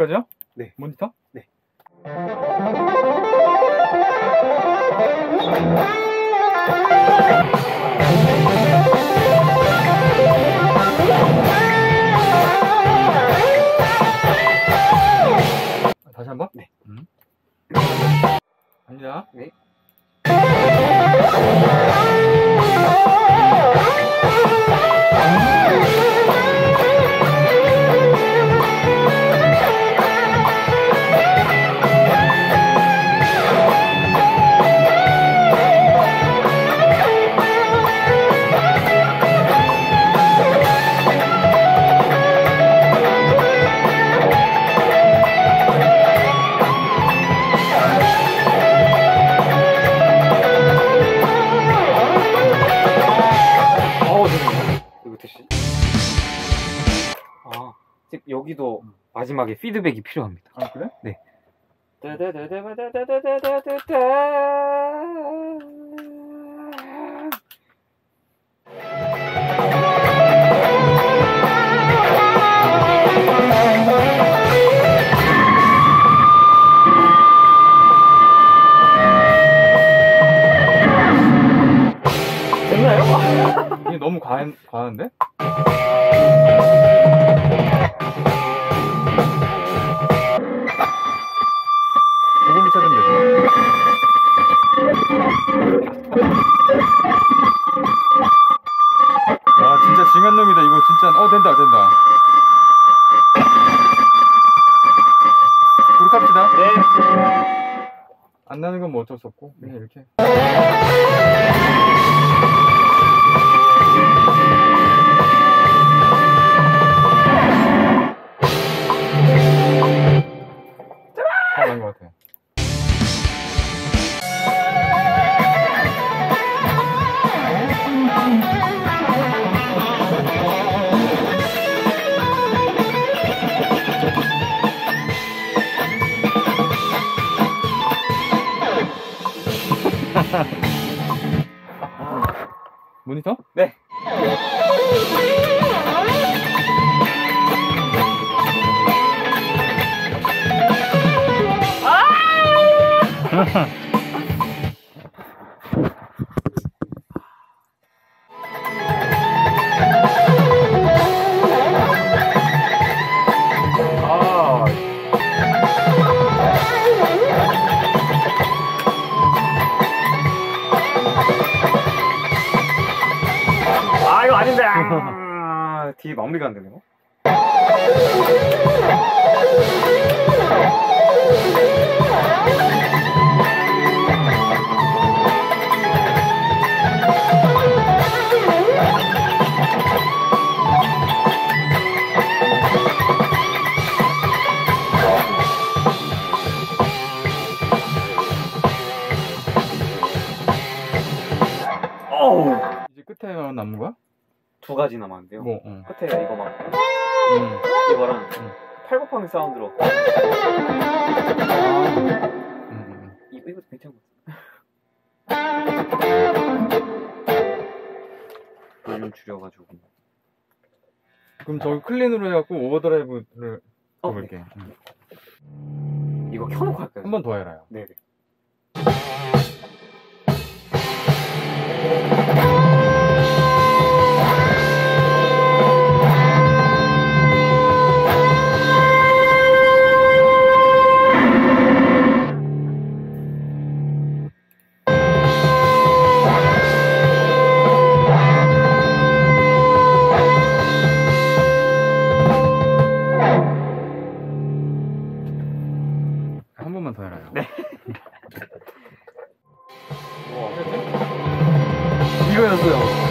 여기까지요? 네. 모니터? 네. 다시 한번? 네. 갑니다. 네. 여기도 마지막에 피드백이 필요합니다. 아 그래? 네. 됐나요? 이게 너무 과한데? 중요한 놈이다 이거 진짜. 된다 된다. 그렇게 합시다. 네. 안 나는 건 뭐 어쩔 수 없고 그냥 이렇게. 잘 나온 것 같아. 모니터? 네. 아! 뒤에 마무리가 안 되네요. 이제 끝에 남은 거야? 두 가지 남았는데요. 뭐, 끝에 이거만 이거랑 팔굽팡이 사운드로 이것도 괜찮은 것 같아요. 줄여가지고 그럼 저기 클린으로 해갖고 오버드라이브를 해볼게. 이거 켜놓고 할까요? 한 번 더 해라요. 네네. 이거였어요.